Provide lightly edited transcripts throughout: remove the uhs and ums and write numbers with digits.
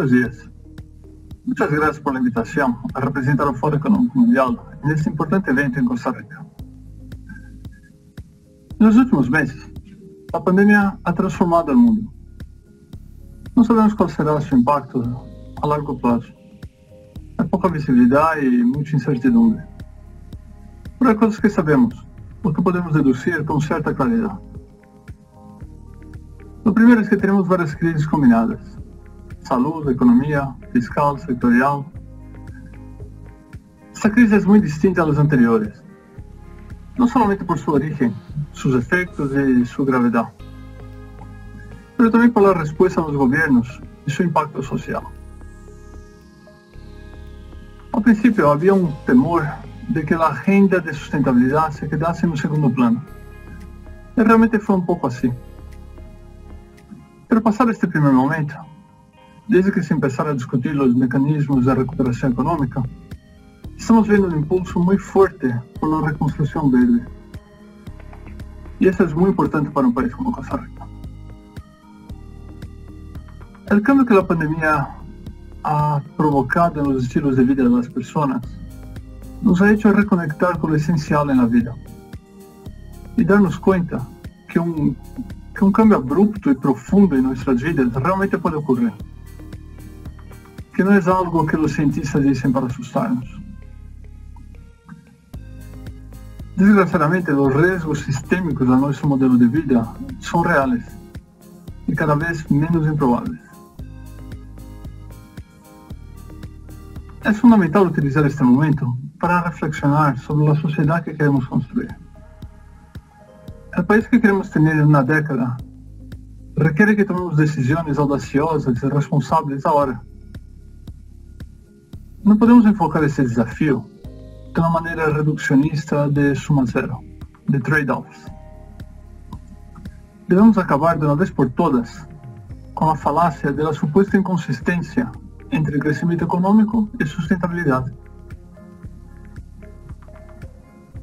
buenos días. Muchas gracias por la invitación a representar al Foro Económico Mundial en este importante evento en Costa Rica. En los últimos meses, la pandemia ha transformado el mundo. No sabemos cuál será su impacto a largo plazo. Hay poca visibilidad y mucha incertidumbre. Pero hay cosas que sabemos, o que podemos deducir con cierta claridad. Lo primero es que tenemos varias crisis combinadas: salud, economía, fiscal, sectorial. Esta crisis es muy distinta a las anteriores, no solamente por su origen, sus efectos y su gravedad, pero también por la respuesta de los gobiernos y su impacto social. Al principio había un temor de que la agenda de sustentabilidad se quedase en un segundo plano, y realmente fue un poco así. Pero pasado este primer momento, desde que se empezara a discutir los mecanismos de recuperación económica, estamos viendo un impulso muy fuerte por la reconstrucción verde. Y eso es muy importante para un país como Costa Rica. El cambio que la pandemia ha provocado en los estilos de vida de las personas nos ha hecho reconectar con lo esencial en la vida y darnos cuenta que un cambio abrupto y profundo en nuestras vidas realmente puede ocurrir. Que no es algo que los cientistas dicen para asustarnos. Desgraciadamente, los riesgos sistémicos a nuestro modelo de vida son reales y cada vez menos improbables. Es fundamental utilizar este momento para reflexionar sobre la sociedad que queremos construir. El país que queremos tener en una década requiere que tomemos decisiones audaciosas y responsables ahora. No podemos enfocar este desafío de una manera reduccionista de suma cero, de trade-offs. Debemos acabar de una vez por todas con la falacia de la supuesta inconsistencia entre crecimiento económico y sustentabilidad.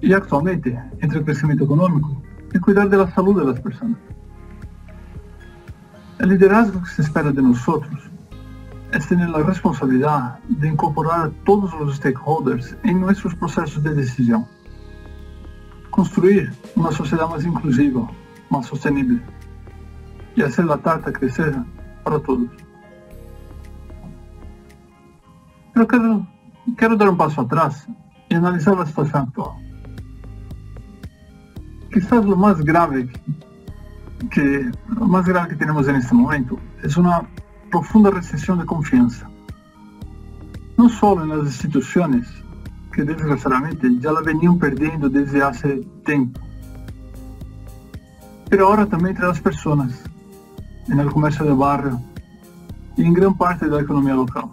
Y actualmente, entre el crecimiento económico y cuidar de la salud de las personas. El liderazgo que se espera de nosotros es tener la responsabilidad de incorporar a todos los stakeholders en nuestros procesos de decisión. Construir una sociedad más inclusiva, más sostenible, y hacer la tarta crecer para todos. Pero quiero dar un paso atrás y analizar la situación actual. Quizás lo más grave que tenemos en este momento es una profunda recesión de confianza, no solo en las instituciones, que desgraciadamente ya la venían perdiendo desde hace tiempo, pero ahora también entre las personas, en el comercio de barrio y en gran parte de la economía local.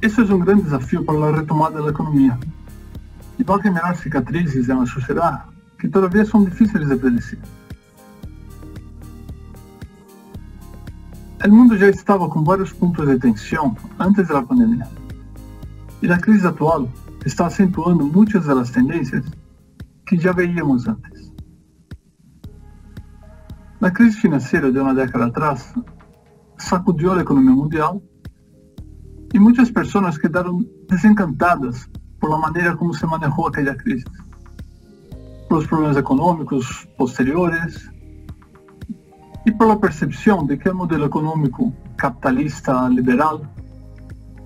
Eso es un gran desafío para la retomada de la economía y va a generar cicatrices en la sociedad que todavía son difíciles de predecir. El mundo ya estaba con varios puntos de tensión antes de la pandemia, y la crisis actual está acentuando muchas de las tendencias que ya veíamos antes. La crisis financiera de una década atrás sacudió la economía mundial y muchas personas quedaron desencantadas por la manera como se manejó aquella crisis, por los problemas económicos posteriores, y por la percepción de que el modelo económico capitalista liberal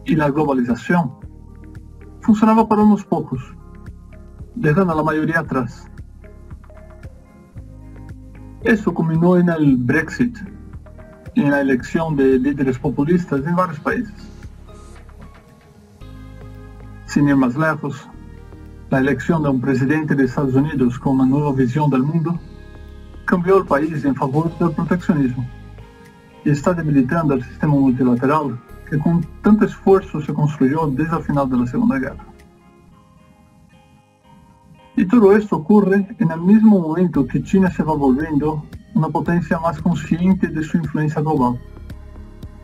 y la globalización funcionaba para unos pocos, dejando a la mayoría atrás. Eso culminó en el Brexit y en la elección de líderes populistas en varios países. Sin ir más lejos, la elección de un presidente de Estados Unidos con una nueva visión del mundo cambió el país en favor del proteccionismo y está debilitando el sistema multilateral que con tanto esfuerzo se construyó desde el final de la Segunda Guerra. Y todo esto ocurre en el mismo momento que China se va volviendo una potencia más consciente de su influencia global,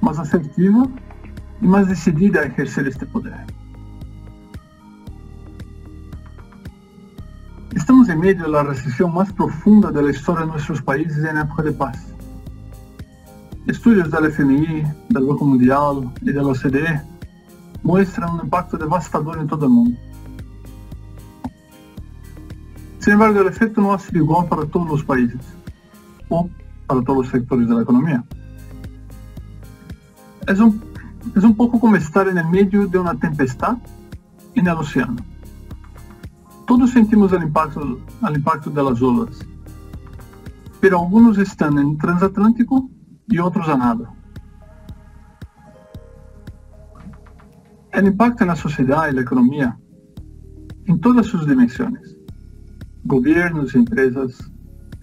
más asertiva y más decidida a ejercer este poder. Estamos en medio de la recesión más profunda de la historia de nuestros países en época de paz. Estudios del FMI, del Banco Mundial y de la OCDE muestran un impacto devastador en todo el mundo. Sin embargo, el efecto no ha sido igual para todos los países o para todos los sectores de la economía. Es un poco como estar en el medio de una tempestad en el océano. Todos sentimos el impacto de las olas, pero algunos están en transatlántico y otros a nada. El impacto en la sociedad y la economía, en todas sus dimensiones, gobiernos y empresas,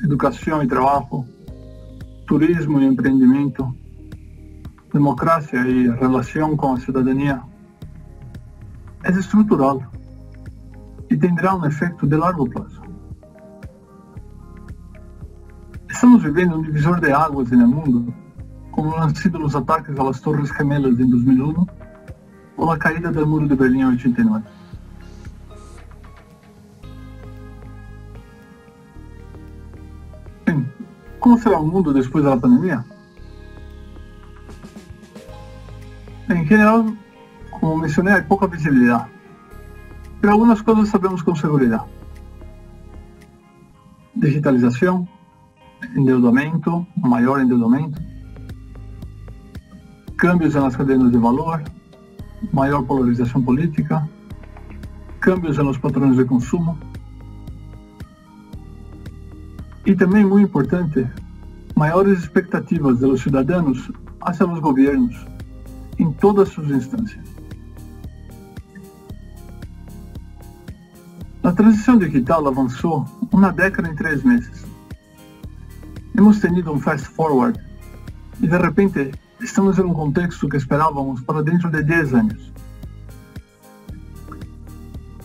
educación y trabajo, turismo y emprendimiento, democracia y relación con la ciudadanía, es estructural y tendrá un efecto de largo plazo. Estamos viviendo un divisor de aguas en el mundo, como han sido los ataques a las Torres Gemelas en 2001 o la caída del muro de Berlín en 89. Bien, ¿cómo será el mundo después de la pandemia? En general, como mencioné, hay poca visibilidad, pero algunas cosas sabemos con seguridad. Digitalización, endeudamento, mayor endeudamento, cambios en las cadenas de valor, mayor polarización política, cambios en los patrones de consumo y también, muy importante, mayores expectativas de los ciudadanos hacia los gobiernos en todas sus instancias. La transición digital avanzó una década en 3 meses. Hemos tenido un fast forward y de repente estamos en un contexto que esperábamos para dentro de 10 años.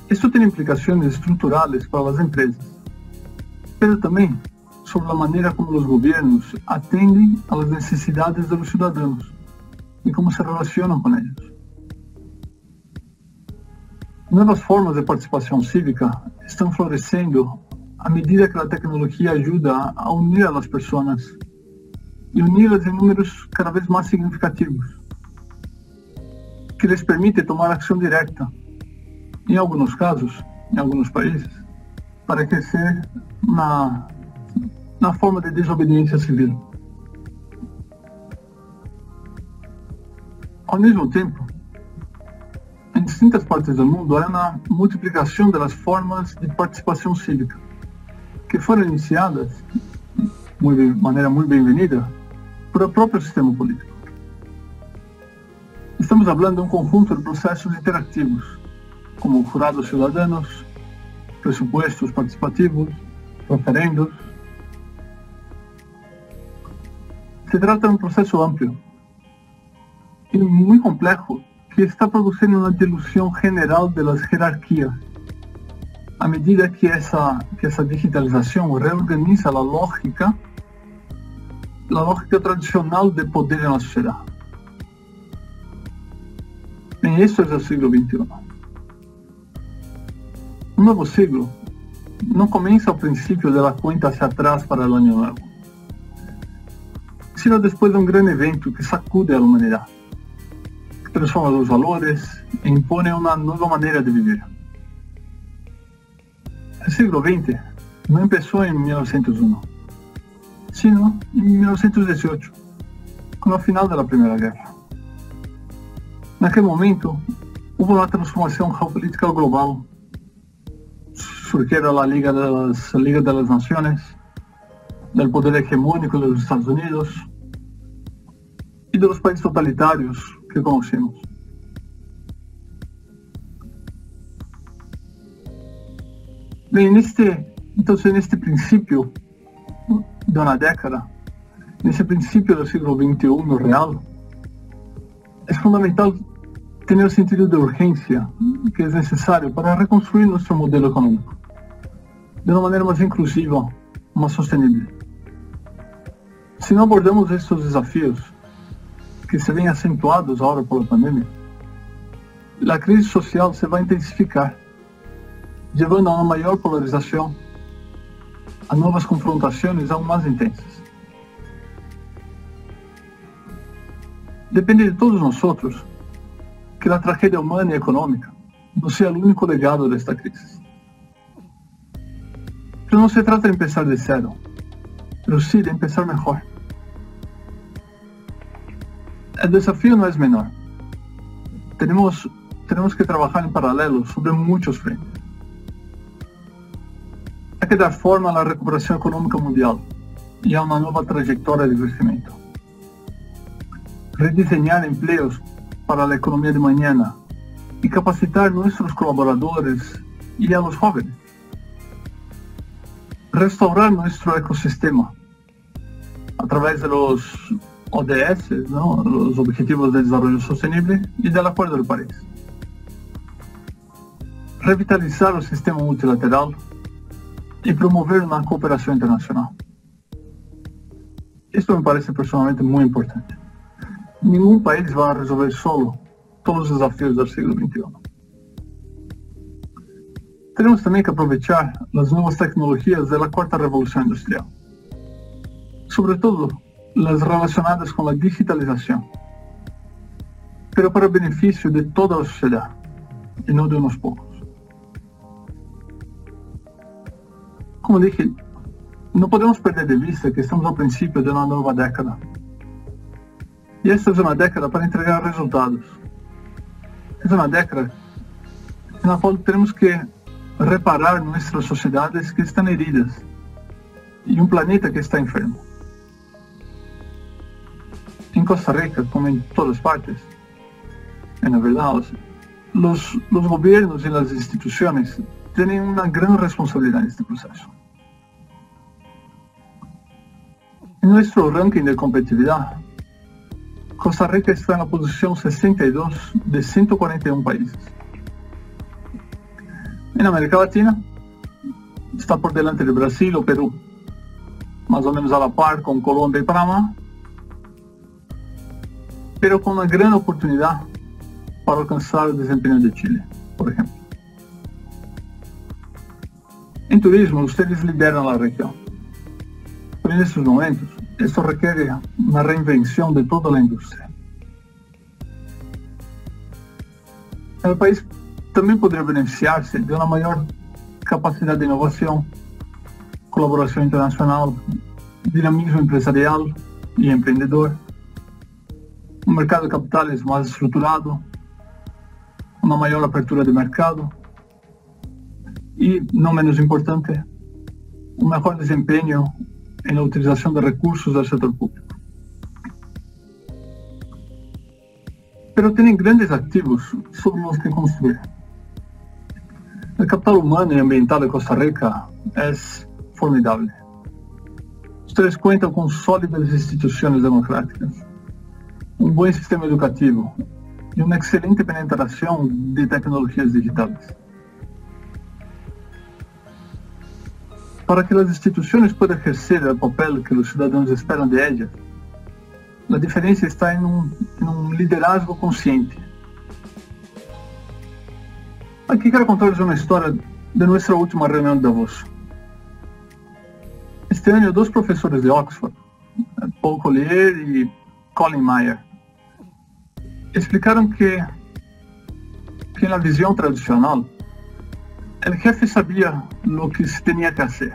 Esto tiene implicaciones estructurales para las empresas, pero también sobre la manera como los gobiernos atienden a las necesidades de los ciudadanos y cómo se relacionan con ellos. Nuevas formas de participación cívica están floreciendo a medida que la tecnología ayuda a unir a las personas y unirlas en números cada vez más significativos, que les permite tomar acción directa, en algunos casos, en algunos países, para crecer una forma de desobediencia civil. Ao mesmo tempo, em distintas partes do mundo há uma multiplicação das formas de participação cívica, que foram iniciadas de maneira muito bem-vinda por o próprio sistema político. Estamos falando de um conjunto de processos interativos, como jurados cidadãos, pressupostos participativos, referendos. Se trata de um processo amplo y muy complejo, que está produciendo una dilución general de las jerarquías, a medida que esa digitalización reorganiza la lógica tradicional de poder en la sociedad. En eso es el siglo XXI. Un nuevo siglo no comienza al principio de la cuenta hacia atrás para el año nuevo, sino después de un gran evento que sacude a la humanidad, transforma los valores e impone una nueva manera de vivir. El siglo XX no empezó en 1901, sino en 1918, con el final de la Primera Guerra. En aquel momento hubo una transformación geopolítica global. Surgieron la Liga de las Naciones, del poder hegemónico de los Estados Unidos y de los países totalitarios que conocemos. Bien, entonces en este principio de una década, en ese principio del siglo XXI real, es fundamental tener el sentido de urgencia que es necesario para reconstruir nuestro modelo económico de una manera más inclusiva, más sostenible. Si no abordamos estos desafíos, que se ven acentuados ahora por la pandemia, la crisis social se va a intensificar, llevando a una mayor polarización, a nuevas confrontaciones aún más intensas. depende de todos nosotros que la tragedia humana y económica no sea el único legado de esta crisis. Pero no se trata de empezar de cero, pero sí de empezar mejor. El desafío no es menor. Tenemos que trabajar en paralelo sobre muchos frentes. Hay que dar forma a la recuperación económica mundial y a una nueva trayectoria de crecimiento. Rediseñar empleos para la economía de mañana y capacitar a nuestros colaboradores y a los jóvenes. Restaurar nuestro ecosistema a través de los ODS, ¿no? Los Objetivos de Desarrollo Sostenible y del Acuerdo de París. Revitalizar el sistema multilateral y promover una cooperación internacional. Esto me parece personalmente muy importante. Ningún país va a resolver solo todos los desafíos del siglo XXI. Tenemos también que aprovechar las nuevas tecnologías de la Cuarta Revolución Industrial, sobre todo las relacionadas con la digitalización, pero para el beneficio de toda la sociedad y no de unos pocos. Como dije, no podemos perder de vista que estamos al principio de una nueva década. Y esta es una década para entregar resultados. Es una década en la cual tenemos que reparar nuestras sociedades que están heridas y un planeta que está enfermo. En Costa Rica, como en todas partes, en la verdad, o sea, los gobiernos y las instituciones tienen una gran responsabilidad en este proceso. En nuestro ranking de competitividad, Costa Rica está en la posición 62 de 141 países. En América Latina, está por delante de Brasil o Perú, más o menos a la par con Colombia y Panamá, pero con una gran oportunidad para alcanzar el desempeño de Chile, por ejemplo. En turismo, ustedes lideran la región, pero en estos momentos, esto requiere una reinvención de toda la industria. El país también podría beneficiarse de una mayor capacidad de innovación, colaboración internacional, dinamismo empresarial y emprendedor, un mercado de capitales más estructurado, una mayor apertura de mercado y, no menos importante, un mejor desempeño en la utilización de recursos del sector público. Pero tienen grandes activos sobre los que construir. El capital humano y ambiental de Costa Rica es formidable. Ustedes cuentan con sólidas instituciones democráticas, un buen sistema educativo y una excelente penetración de tecnologías digitales. Para que las instituciones puedan ejercer el papel que los ciudadanos esperan de ellas, la diferencia está en un liderazgo consciente. Aquí quiero contarles una historia de nuestra última reunión de Davos. Este año, dos profesores de Oxford, Paul Collier y Colin Mayer, explicaron que en la visión tradicional, el jefe sabía lo que se tenía que hacer,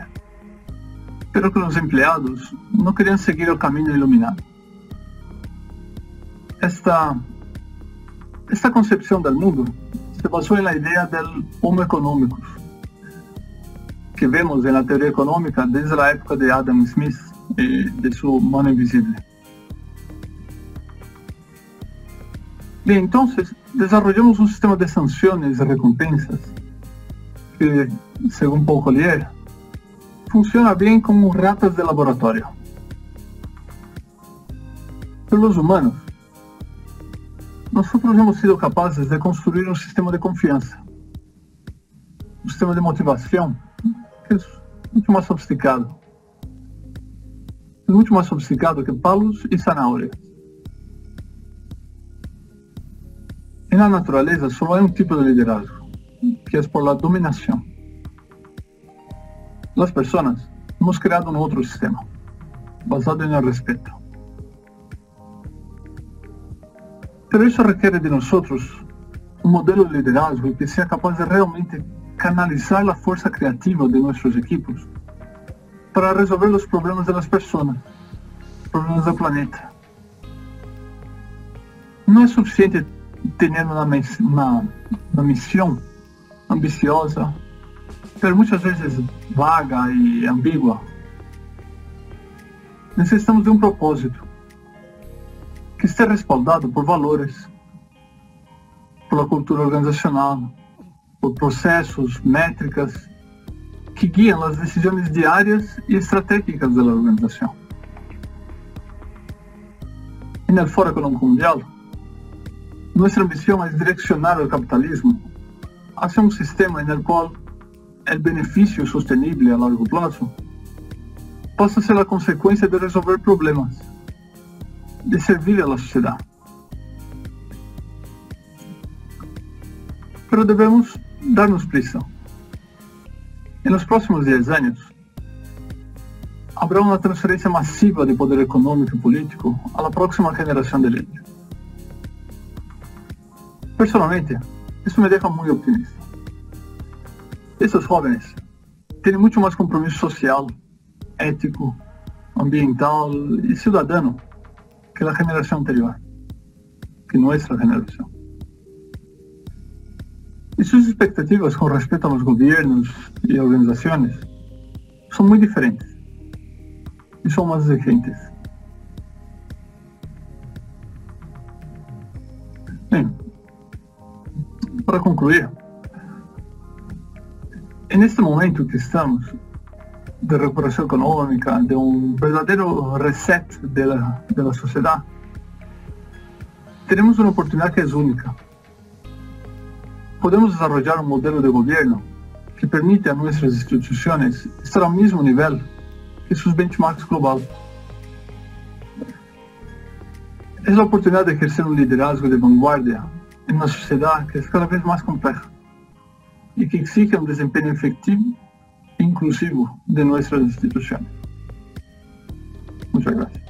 pero que los empleados no querían seguir el camino iluminado. Esta concepción del mundo se basó en la idea del homo economicus, que vemos en la teoría económica desde la época de Adam Smith y de su mano invisible. Y entonces desarrollamos un sistema de sanciones y recompensas que, según Paul Collier, funciona bien como ratas de laboratorio. Pero los humanos, nosotros hemos sido capaces de construir un sistema de confianza, un sistema de motivación que es mucho más sofisticado que palos y zanahorias. En la naturaleza solo hay un tipo de liderazgo, que es por la dominación. Las personas hemos creado un otro sistema, basado en el respeto. Pero isso requer de nosotros um modelo de liderazgo que seja capaz de realmente canalizar a força criativa de nossos equipos para resolver os problemas das pessoas, problemas do planeta. Não é suficiente ter uma missão ambiciosa, mas muitas vezes vaga e ambígua. Necessitamos de um propósito que esteja respaldado por valores, pela cultura organizacional, por processos, métricas, que guiam as decisões diárias e estratégicas da organização. E no Foro Económico Mundial, nossa ambição é direcionar o capitalismo hacia um sistema no qual o benefício sustentável a largo prazo possa ser a consequência de resolver problemas, de servir à sociedade. Pero devemos darnos prisa. En los próximos 10 años, habrá una transferencia masiva de poder económico y político a la próxima generación de líderes. Personalmente, eso me deja muy optimista. Estos jóvenes tienen mucho más compromiso social, ético, ambiental y ciudadano que la generación anterior, que nuestra generación. Y sus expectativas con respecto a los gobiernos y organizaciones son muy diferentes y son más exigentes. Bien, para concluir, en este momento que estamos de recuperación económica, de un verdadero reset de la sociedad, tenemos una oportunidad que es única. Podemos desarrollar un modelo de gobierno que permite a nuestras instituciones estar al mismo nivel que sus benchmarks globales. Es la oportunidad de ejercer un liderazgo de vanguardia en una sociedad que es cada vez más compleja y que exige un desempeño efectivo e inclusivo de nuestras instituciones. Muchas gracias.